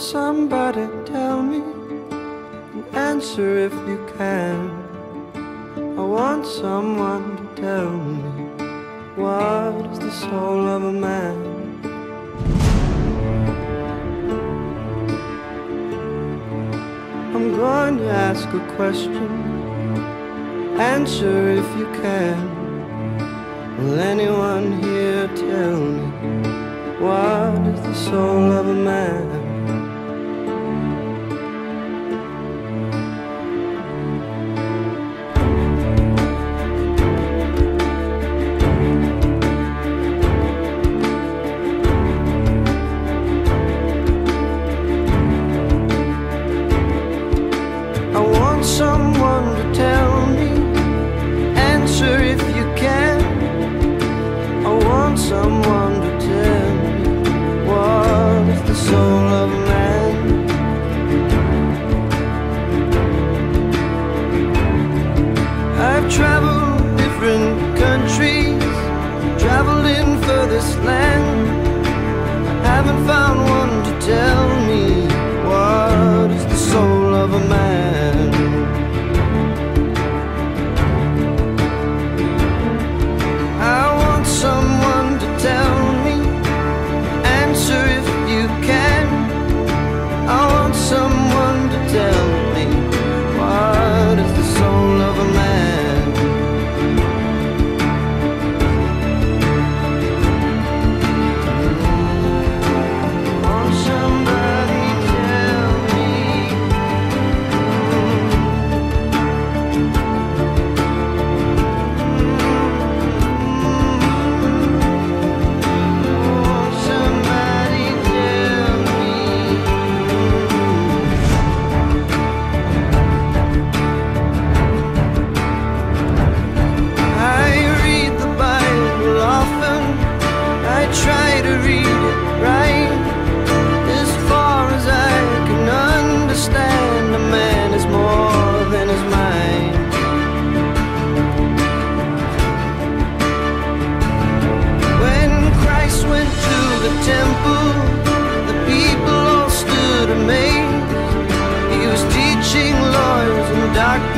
somebody tell me an answer if you can? I want someone to tell me, what is the soul of a man? I'm going to ask a question, answer if you can. Will anyone here tell me, what is the soul of a man? Someone to tell me, answer if you can. I want someone to tell me, what is the soul of a man? I've traveled different countries, traveled in furthest land. I haven't found one to tell me, what is the soul of a man?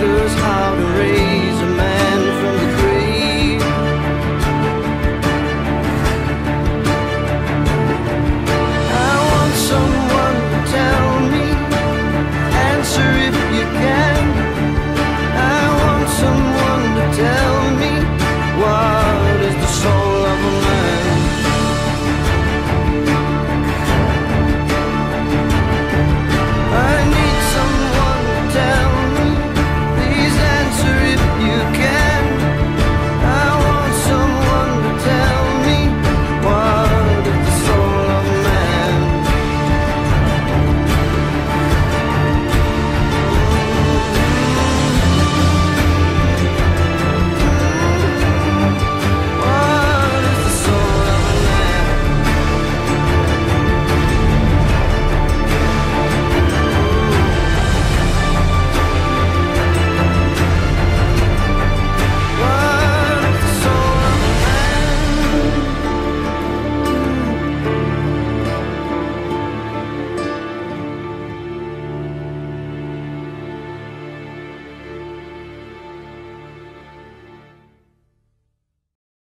How